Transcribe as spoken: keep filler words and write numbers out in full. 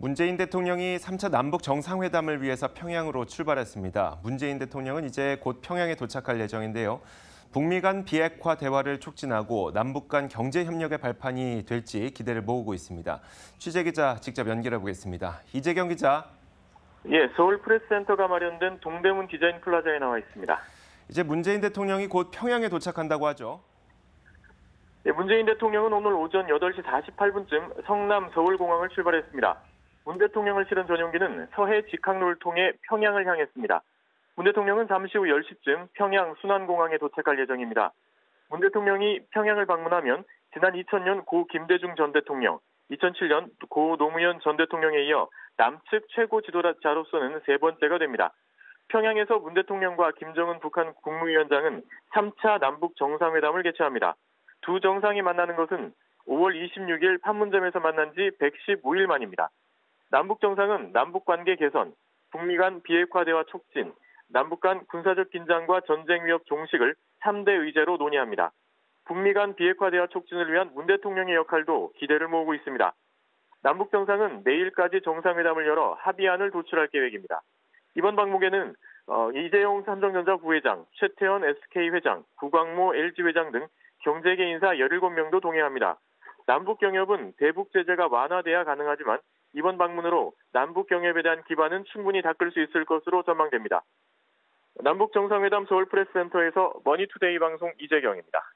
문재인 대통령이 삼 차 남북 정상회담을 위해서 평양으로 출발했습니다. 문재인 대통령은 이제 곧 평양에 도착할 예정인데요. 북미 간 비핵화 대화를 촉진하고 남북 간 경제협력의 발판이 될지 기대를 모으고 있습니다. 취재기자 직접 연결해 보겠습니다. 이재경 기자. 예, 서울 프레스센터가 마련된 동대문 디자인 플라자에 나와 있습니다. 이제 문재인 대통령이 곧 평양에 도착한다고 하죠. 예, 문재인 대통령은 오늘 오전 여덟 시 사십팔 분쯤 성남 서울공항을 출발했습니다. 문 대통령을 실은 전용기는 서해 직항로를 통해 평양을 향했습니다. 문 대통령은 잠시 후 열 시쯤 평양 순안공항에 도착할 예정입니다. 문 대통령이 평양을 방문하면 지난 이천 년 고 김대중 전 대통령, 이천칠 년 고 노무현 전 대통령에 이어 남측 최고 지도자로서는 세 번째가 됩니다. 평양에서 문 대통령과 김정은 북한 국무위원장은 삼 차 남북 정상회담을 개최합니다. 두 정상이 만나는 것은 오월 이십육 일 판문점에서 만난 지 백십오 일 만입니다. 남북 정상은 남북 관계 개선, 북미 간 비핵화 대화 촉진, 남북 간 군사적 긴장과 전쟁 위협 종식을 삼 대 의제로 논의합니다. 북미 간 비핵화 대화 촉진을 위한 문 대통령의 역할도 기대를 모으고 있습니다. 남북 정상은 내일까지 정상회담을 열어 합의안을 도출할 계획입니다. 이번 방목에는 이재용 삼성전자 부회장, 최태원 에스케이 회장, 구광모 엘지 회장 등 경제계 인사 열일곱 명도 동행합니다. 남북 경협은 대북 제재가 완화돼야 가능하지만 이번 방문으로 남북 경협에 대한 기반은 충분히 닦을 수 있을 것으로 전망됩니다. 남북 정상회담 서울 프레스센터에서 머니투데이 방송 이재경입니다.